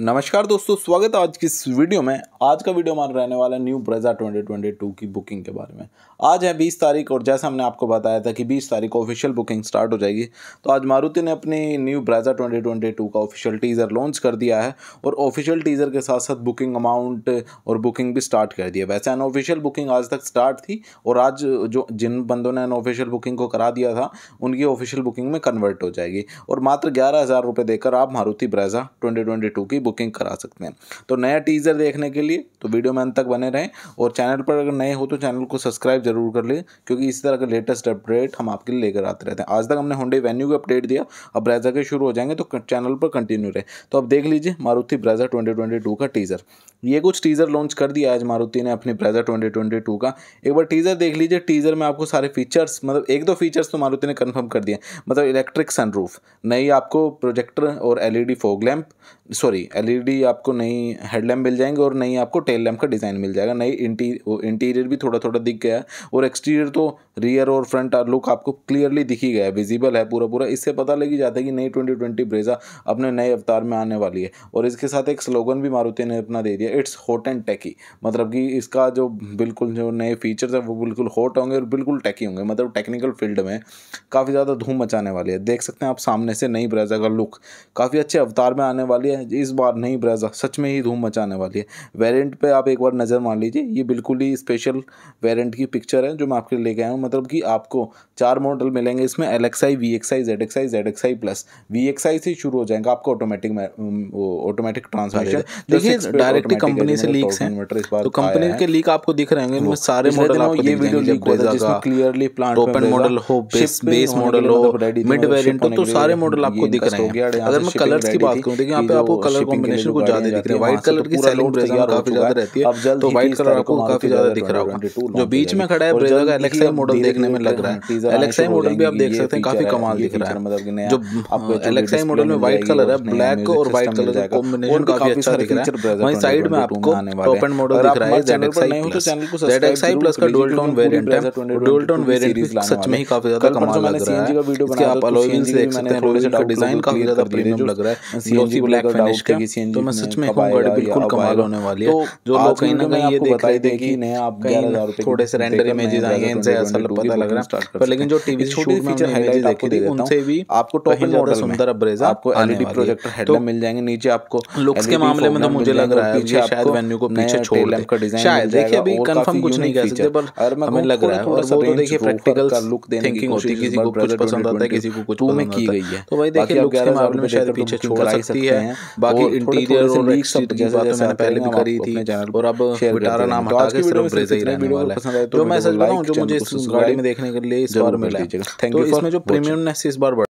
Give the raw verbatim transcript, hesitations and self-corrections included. नमस्कार दोस्तों, स्वागत है आज की इस वीडियो में। आज का वीडियो हमारा रहने वाला है new Brezza twenty twenty two की बुकिंग के बारे में। आज है बीस तारीख और जैसा हमने आपको बताया था कि बीस तारीख को ऑफिशियल बुकिंग स्टार्ट हो जाएगी। तो आज मारुति ने अपनी new Brezza twenty twenty two का ऑफिशियल टीज़र लॉन्च कर दिया है और ऑफिशियल टीज़र के साथ साथ बुकिंग अमाउंट और बुकिंग भी स्टार्ट कर दी है। वैसे अनऑफिशियल बुकिंग आज तक स्टार्ट थी और आज जो जिन बंदों ने अनऑफिशियल बुकिंग को करा दिया था उनकी ऑफिशियल बुकिंग में कन्वर्ट हो जाएगी और मात्र ग्यारह हज़ार रुपये देकर आप Maruti Brezza twenty twenty two की बुकिंग करा सकते हैं। तो नया टीज़र देखने के लिए तो वीडियो में अंत तक बने रहें और चैनल पर अगर नए हो तो चैनल को सब्सक्राइब जरूर कर लें, क्योंकि इस तरह का लेटेस्ट अपडेट हम आपके लिए लेकर आते रहते हैं। आज तक हमने Hyundai वेन्यू का अपडेट दिया, अब ब्रेज़ा के शुरू हो जाएंगे तो चैनल पर कंटिन्यू रहे। तो अब देख लीजिए Maruti Brezza twenty twenty two का टीज़र। ये कुछ टीज़र लॉन्च कर दिया आज मारुति ने अपनी ब्रेज़ा ट्वेंटी ट्वेंटी टू का। एक बार टीज़र देख लीजिए। टीज़र में आपको सारे फीचर्स, मतलब एक दो फीचर्स तो मारुति ने कन्फर्म कर दिए, मतलब इलेक्ट्रिक सनरूफ, नई आपको प्रोजेक्टर और L E D fog lamp, sorry LED आपको नई हेडलैम्प मिल जाएंगे और नई आपको टेल लैम्प का डिज़ाइन मिल जाएगा। नई इंटी इंटीरियर भी थोड़ा थोड़ा दिख गया है और एक्सटीरियर तो रियर और फ्रंट लुक आपको क्लियरली दिखी गया है, विजिबल है पूरा पूरा। इससे पता लगी जाता है कि नई ट्वेंटी ट्वेंटी ब्रेज़ा अपने नए अवतार में आने वाली है। और इसके साथ एक स्लोगन भी मारुति ने अपना दे दिया, इट्स हॉट एंड टैकी, मतलब कि इसका जो बिल्कुल जो नए फीचर्स हैं वो बिल्कुल हॉट होंगे और बिल्कुल टैकी होंगे, मतलब टेक्निकल फील्ड में काफ़ी ज़्यादा धूम मचाने वाली है। देख सकते हैं आप सामने से नई ब्रेज़ा का लुक, काफ़ी अच्छे अवतार में आने वाली है इस बार। नई ब्रेज़ा सच में ही धूम मचाने वाली है। वेरिएंट पे आप एक बार नज़र मार लीजिए, ये बिल्कुल ही स्पेशल वेरिएंट की पिक्चर है जो मैं आपके लिए लेके आया हूँ। मतलब कि आपको चार मॉडल मिलेंगे इसमें, L X I, V X I, Z X I, Z X I plus. V X I से शुरू हो जाएगा आपको ऑटोमेटिक ऑटोमेटिक ट्रांसमिशन। देखिए डायरेक्टली कंपनी से लीक्स हैं, तो कंपनी के लीक आपको दिख रहे होंगे इनमें सारे मॉडल। ये वीडियो लीक हुआ था जिसमें क्लियरली प्लांट ओपन मॉडल हो, बेस बेस मॉडल हो, मिड वेरिएंट हो, तो सारे मॉडल आपको दिख रहे हैं। अगर मैं कलर्स की बात करूँ, देखिए यहाँ पे आपको कलर कॉम्बिनेशन को ज्यादा दिख रहा है। व्हाइट कलर की सेलिंग ब्रेज़ा में काफी ज्यादा रहती है, तो व्हाइट कलर आपको काफी ज्यादा दिख रहा होगा। जो बीच में खड़ा है ब्रेज़ा का एल एक्स आई मॉडल देखने में लग रहा है। एल एक्स आई मॉडल भी आप देख सकते हैं, काफी कमाल दिख रहा है। मतलब जो आपको एल एक्स आई मॉडल में व्हाइट कलर है, ब्लैक और व्हाइट कलर का कॉम्बिनेशन काफी अच्छा दिख रहा है। वहीं साइड में आपको टॉप एंड मॉडल दिख रहा है Z X I प्लस का डुअल टोन वेरिएंट है। डुअल टोन वेरिएंट सच में ही काफी ज्यादा कमाल लग रहा है। इसके आप अलॉय व्हील्स देख सकते हैं, फ्लोरेसेंट का डिजाइन काफी ज्यादा प्रीमियम लग रहा है, सीओसी ब्लैक फिनिश का। तो मैं सच में कहूंगा बिल्कुल कमाल होने वाली है। जो लोग कहीं ना कहीं ये देख रहे थे कि नया आप ग्यारह हज़ार थोड़े से रेंडर इमेजेस आएंगे, इनसे ऐसा पता लग रहा है, पर लेकिन जो टीवी छोटी फीचर हाईलाइट आपको दे देता हूं, आपको टॉप एंड मॉडल सुंदर ब्रेज़ा आपको एलईडी प्रोजेक्टर हेडलैम्प मिल जाएंगे। नीचे आपको लुक्स के मामले में तो मुझे लग रहा है कि शायद वेन्यू को पीछे छोड़ लैंप का डिजाइन मिल जाएगा। देखिए अभी कंफर्म कुछ नहीं कह सकते, पर हमें लग रहा है। और वो तो देखिए प्रैक्टिकल का लुक देने की कोशिश, किसी को कुछ पसंद आता है, किसी को कुछ में की गई है। तो भाई देखिए लुक्स के मामले में शायद पीछे छोड़ सकती है। बाकी इंटीरियर और लीक सब की बात मैंने पहले भी करी थी और अब विटारा नाम हटा के सिर्फ ब्रेज़ा ही रहने वाला है। जो मैं सच बताऊं, जो मुझे इस गाड़ी में देखने के लिए इस बार मिला है, तो इसमें जो प्रीमियमनेस इस बार